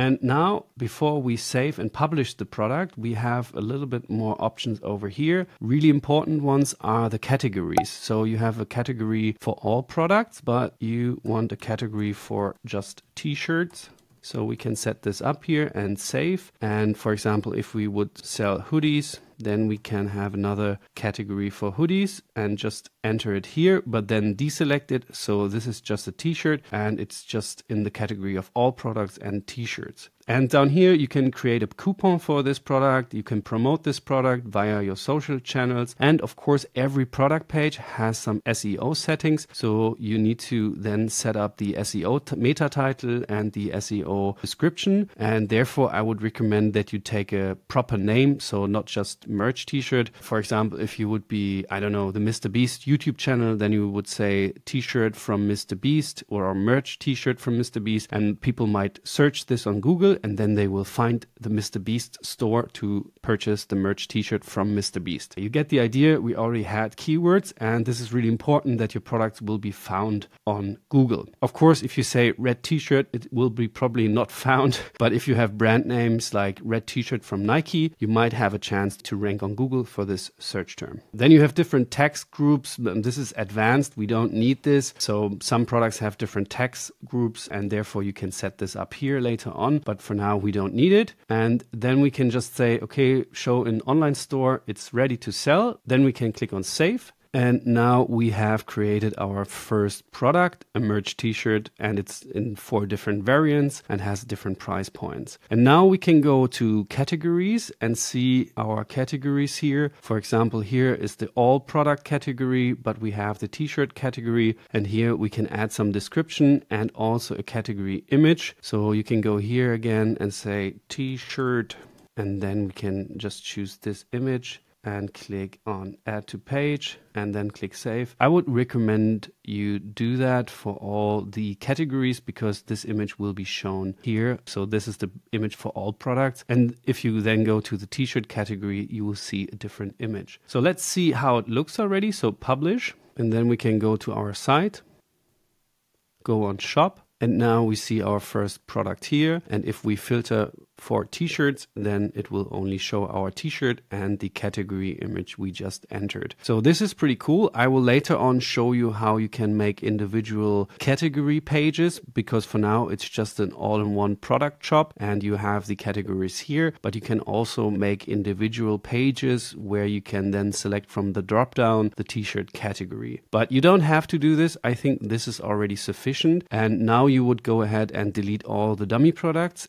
And now, before we save and publish the product, we have a little bit more options over here. Really important ones are the categories. So you have a category for all products, but you want a category for just t-shirts. So we can set this up here and save. And for example, if we would sell hoodies, then we can have another category for hoodies and just enter it here, but then deselect it. So this is just a t-shirt and it's just in the category of all products and t-shirts. And down here, you can create a coupon for this product. You can promote this product via your social channels. And of course, every product page has some SEO settings. So you need to then set up the SEO meta title and the SEO description. And therefore, I would recommend that you take a proper name. So not just merch t-shirt. For example, if you would be, I don't know, the Mr. Beast YouTube channel, then you would say t-shirt from Mr. Beast or merch t-shirt from Mr. Beast. And people might search this on Google, and then they will find the Mr. Beast store to purchase the merch t-shirt from Mr. Beast. You get the idea. We already had keywords, and this is really important that your products will be found on Google. Of course, if you say red t-shirt, it will be probably not found. But if you have brand names like red t-shirt from Nike, you might have a chance to rank on Google for this search term. Then you have different text groups. This is advanced. We don't need this. So some products have different text groups, and therefore you can set this up here later on. But for now, we don't need it. And then we can just say, okay, show an online store, it's ready to sell. Then we can click on save. And now we have created our first product, a merch t-shirt, and it's in 4 different variants and has different price points. And now we can go to categories and see our categories here. For example, here is the all product category, but we have the t-shirt category. And here we can add some description and also a category image. So you can go here again and say t-shirt, and then we can just choose this image and click on add to page and then click save. I would recommend you do that for all the categories because this image will be shown here. So this is the image for all products. And if you then go to the t-shirt category, you will see a different image. So let's see how it looks already. So publish, and then we can go to our site, go on shop. And now we see our first product here. And if we filter for t-shirts, then it will only show our t-shirt and the category image we just entered. So this is pretty cool. I will later on show you how you can make individual category pages, because for now it's just an all-in-one product shop and you have the categories here, but you can also make individual pages where you can then select from the drop-down the t-shirt category. But you don't have to do this. I think this is already sufficient. And now you would go ahead and delete all the dummy products